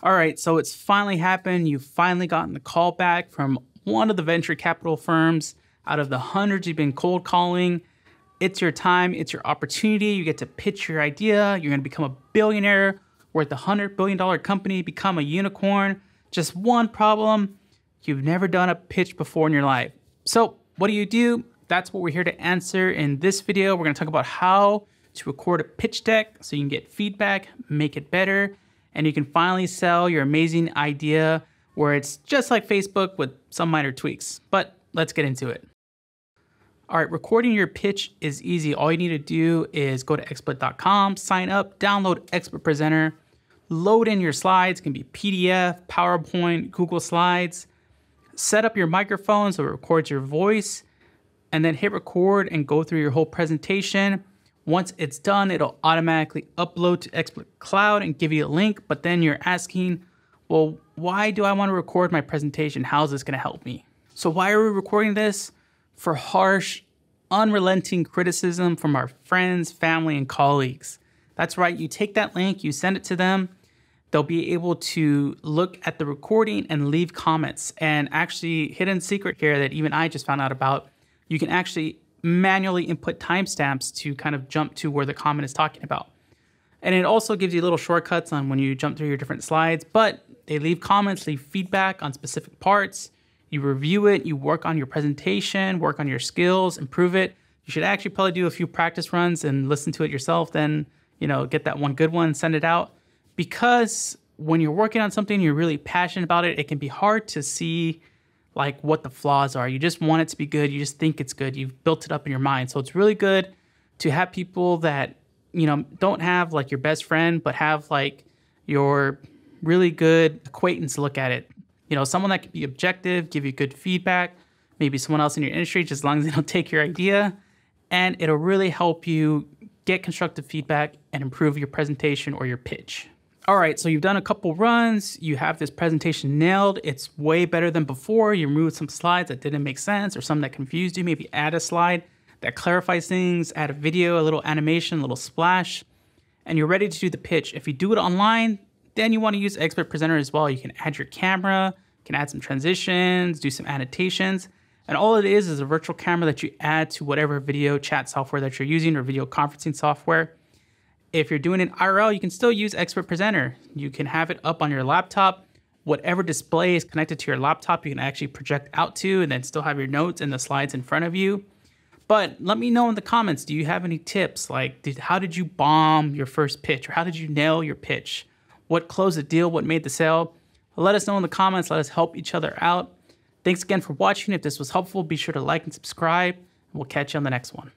All right, so it's finally happened. You've finally gotten the call back from one of the venture capital firms. Out of the hundreds you've been cold calling, it's your time, it's your opportunity. You get to pitch your idea. You're gonna become a billionaire, worth $100 billion company, become a unicorn. Just one problem, you've never done a pitch before in your life. So what do? That's what we're here to answer in this video. We're gonna talk about how to record a pitch deck so you can get feedback, make it better, and you can finally sell your amazing idea where it's just like Facebook with some minor tweaks, but let's get into it. All right, recording your pitch is easy. All you need to do is go to xsplit.com, sign up, download XSplit Presenter, load in your slides, it can be PDF, PowerPoint, Google Slides, set up your microphone so it records your voice, and then hit record and go through your whole presentation. Once it's done, it'll automatically upload to XSplit Cloud and give you a link, but then you're asking, well, why do I want to record my presentation? How is this going to help me? So why are we recording this? For harsh, unrelenting criticism from our friends, family, and colleagues. That's right, you take that link, you send it to them, they'll be able to look at the recording and leave comments. And actually, hidden secret here that even I just found out about, you can actually manually input timestamps to kind of jump to where the comment is talking about. And it also gives you little shortcuts on when you jump through your different slides, but they leave comments, leave feedback on specific parts. You review it, you work on your presentation, work on your skills, improve it. You should actually probably do a few practice runs and listen to it yourself, then get that one good one, send it out. Because when you're working on something, you're really passionate about it, it can be hard to see like what the flaws are. You just want it to be good, you just think it's good, you've built it up in your mind. So it's really good to have people that don't have like your best friend, but have like your really good acquaintance look at it. Someone that can be objective, give you good feedback, maybe someone else in your industry, just as long as they don't take your idea, and it'll really help you get constructive feedback and improve your presentation or your pitch. All right, so you've done a couple runs, you have this presentation nailed, it's way better than before, you removed some slides that didn't make sense or some that confused you, maybe add a slide that clarifies things, add a video, a little animation, a little splash, and you're ready to do the pitch. If you do it online, then you want to use XSplit Presenter as well. You can add your camera, you can add some transitions, do some annotations, and all it is a virtual camera that you add to whatever video chat software that you're using or video conferencing software. If you're doing an IRL, you can still use XSplit Presenter. You can have it up on your laptop. Whatever display is connected to your laptop, you can actually project out to and then still have your notes and the slides in front of you. But let me know in the comments, do you have any tips? Like, how did you bomb your first pitch? Or how did you nail your pitch? What closed the deal? What made the sale? Let us know in the comments. Let us help each other out. Thanks again for watching. If this was helpful, be sure to like and subscribe. We'll catch you on the next one.